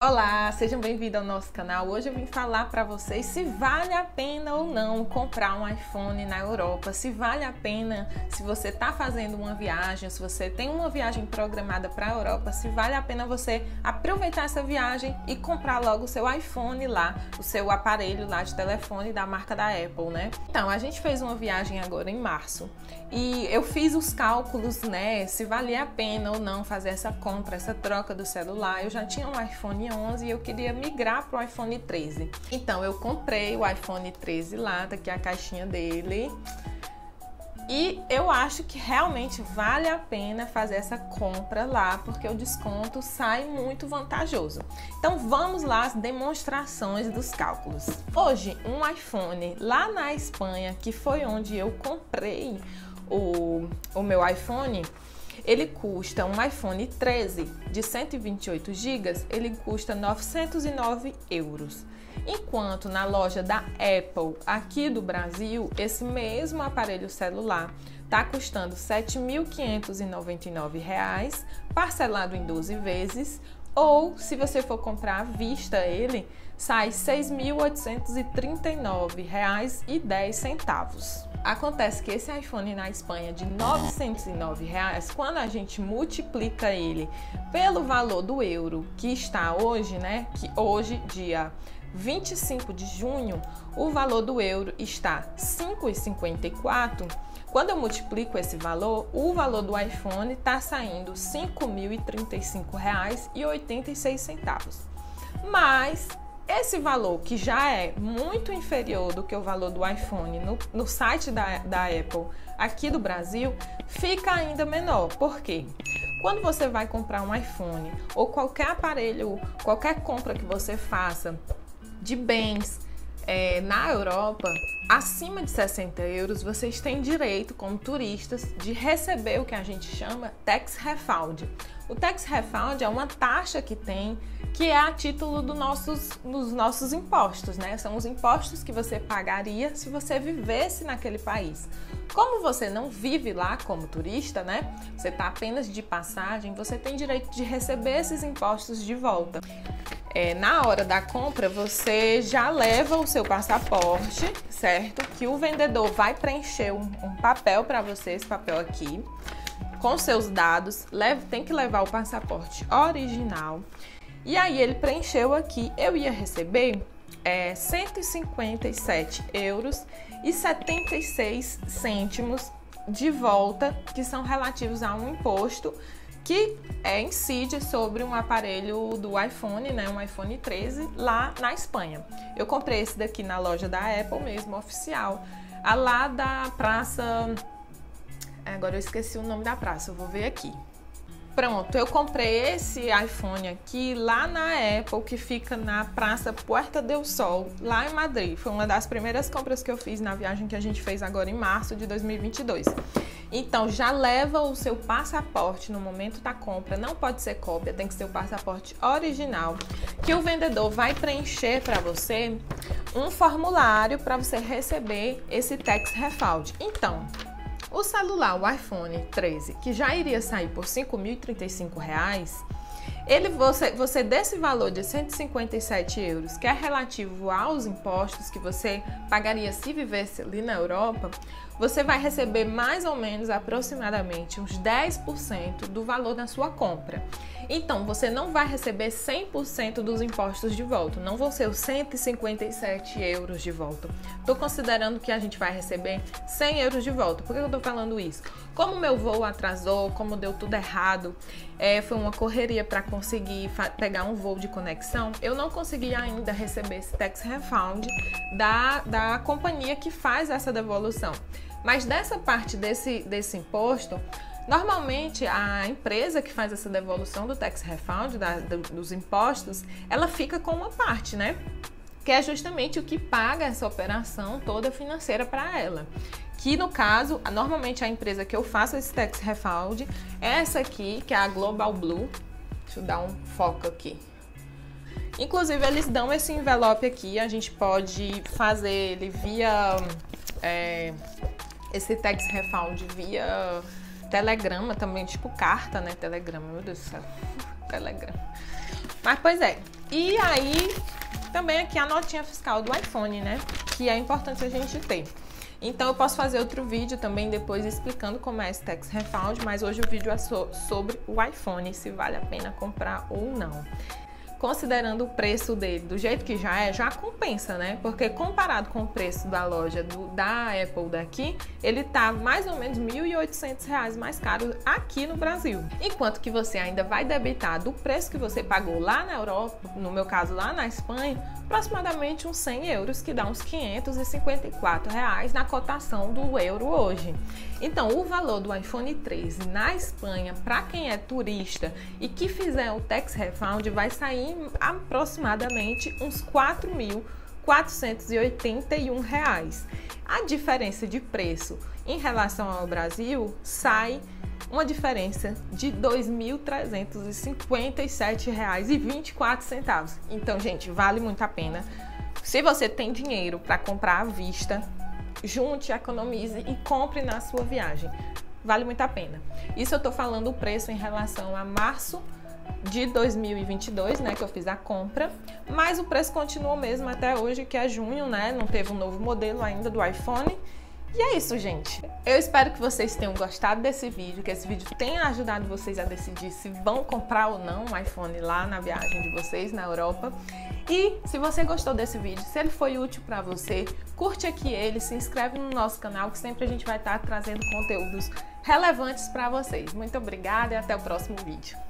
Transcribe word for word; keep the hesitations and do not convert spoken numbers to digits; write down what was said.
Olá, sejam bem-vindos ao nosso canal. Hoje eu vim falar para vocês se vale a pena ou não comprar um iPhone na Europa, se vale a pena, se você está fazendo uma viagem, se você tem uma viagem programada para a Europa, se vale a pena você aproveitar essa viagem e comprar logo o seu iPhone lá, o seu aparelho lá de telefone da marca da Apple, né? Então, a gente fez uma viagem agora em março e eu fiz os cálculos, né, se valia a pena ou não fazer essa compra, essa troca do celular. Eu já tinha um iPhone onze e eu queria migrar para o iPhone treze. Então eu comprei o iPhone treze lá, tá aqui a caixinha dele. E eu acho que realmente vale a pena fazer essa compra lá, porque o desconto sai muito vantajoso. Então vamos lá às demonstrações dos cálculos. Hoje, um iPhone lá na Espanha, que foi onde eu comprei o, o meu iPhone, ele custa, um iPhone treze de cento e vinte e oito gigas, ele custa novecentos e nove euros. Enquanto na loja da Apple, aqui do Brasil, esse mesmo aparelho celular está custando sete mil quinhentos e noventa e nove reais, parcelado em doze vezes, ou se você for comprar à vista ele, sai seis mil oitocentos e trinta e nove reais e dez centavos. Acontece que esse iPhone na Espanha de novecentos e nove reais, quando a gente multiplica ele pelo valor do euro que está hoje, né? Que hoje, dia vinte e cinco de junho, o valor do euro está cinco reais e cinquenta e quatro centavos. Quando eu multiplico esse valor, o valor do iPhone está saindo cinco mil e trinta e cinco reais e oitenta e seis centavos. Mas esse valor, que já é muito inferior do que o valor do iPhone no, no site da, da Apple aqui do Brasil, fica ainda menor. Por quê? Quando você vai comprar um iPhone ou qualquer aparelho, qualquer compra que você faça de bens é, na Europa, acima de sessenta euros, vocês têm direito, como turistas, de receber o que a gente chama Tax Refund. O Tax Refund é uma taxa que tem, que é a título do nossos, dos nossos impostos, né? São os impostos que você pagaria se você vivesse naquele país. Como você não vive lá como turista, né? Você está apenas de passagem, você tem direito de receber esses impostos de volta. É, na hora da compra, você já leva o seu passaporte, certo? Que o vendedor vai preencher um, um papel para você, esse papel aqui, com seus dados. Leve, tem que levar o passaporte original. E aí ele preencheu aqui, eu ia receber é, cento e cinquenta e sete euros e setenta e seis cêntimos de volta, que são relativos a um imposto que é, incide sobre um aparelho do iPhone, né, um iPhone treze, lá na Espanha. Eu comprei esse daqui na loja da Apple mesmo, oficial, a lá da praça, agora eu esqueci o nome da praça, eu vou ver aqui. Pronto, eu comprei esse iPhone aqui lá na Apple, que fica na Praça Puerta del Sol, lá em Madrid. Foi uma das primeiras compras que eu fiz na viagem que a gente fez agora em março de dois mil e vinte e dois. Então, já leva o seu passaporte no momento da compra, não pode ser cópia, tem que ser o passaporte original, que o vendedor vai preencher para você um formulário para você receber esse Tax Refund. Então, o celular, o iPhone treze, que já iria sair por cinco mil e trinta e cinco reais, ele, você, você desse valor de cento e cinquenta e sete euros, que é relativo aos impostos que você pagaria se vivesse ali na Europa, você vai receber mais ou menos aproximadamente uns dez por cento do valor da sua compra. Então, você não vai receber cem por cento dos impostos de volta, não vão ser os cento e cinquenta e sete euros de volta. Estou considerando que a gente vai receber cem euros de volta. Por que eu estou falando isso? Como meu voo atrasou, como deu tudo errado, é, foi uma correria para conseguir pegar um voo de conexão, eu não consegui ainda receber esse Tax Refund da, da companhia que faz essa devolução. Mas dessa parte desse, desse imposto, normalmente a empresa que faz essa devolução do Tax Refund, da, do, dos impostos, ela fica com uma parte, né? Que é justamente o que paga essa operação toda financeira para ela. Que no caso, normalmente a empresa que eu faço esse Tax Refund é essa aqui, que é a Global Blue. Deixa eu dar um foco aqui. Inclusive, eles dão esse envelope aqui, a gente pode fazer ele via... É, esse Tax Refund via telegrama também, tipo carta, né? Telegrama, meu Deus do céu, telegrama. Mas pois é, E aí, também aqui a notinha fiscal do iPhone, né? Que é importante a gente ter. Então eu posso fazer outro vídeo também depois explicando como é esse Tax Refund, mas hoje o vídeo é so sobre o iPhone, se vale a pena comprar ou não. Considerando o preço dele, do jeito que já é, já compensa, né? Porque comparado com o preço da loja do, da Apple daqui, ele tá mais ou menos mil e oitocentos reais mais caro aqui no Brasil. Enquanto que você ainda vai debitar do preço que você pagou lá na Europa, no meu caso lá na Espanha, aproximadamente uns cem euros, que dá uns quinhentos e cinquenta e quatro reais na cotação do euro hoje. Então, o valor do iPhone treze na Espanha, para quem é turista e que fizer o Tax Refund, vai sair aproximadamente uns quatro mil quatrocentos e oitenta e um reais. A diferença de preço em relação ao Brasil sai uma diferença de dois mil trezentos e cinquenta e sete reais e vinte e quatro centavos. Então, gente, vale muito a pena. Se você tem dinheiro para comprar à vista, junte, economize e compre na sua viagem. Vale muito a pena. Isso eu tô falando o preço em relação a março de dois mil e vinte e dois, né, que eu fiz a compra, mas o preço continuou mesmo até hoje, que é junho, né? Não teve um novo modelo ainda do iPhone. E é isso, gente. Eu espero que vocês tenham gostado desse vídeo, que esse vídeo tenha ajudado vocês a decidir se vão comprar ou não um iPhone lá na viagem de vocês na Europa. E se você gostou desse vídeo, se ele foi útil para você, curte aqui ele, se inscreve no nosso canal, que sempre a gente vai estar trazendo conteúdos relevantes para vocês. Muito obrigada e até o próximo vídeo.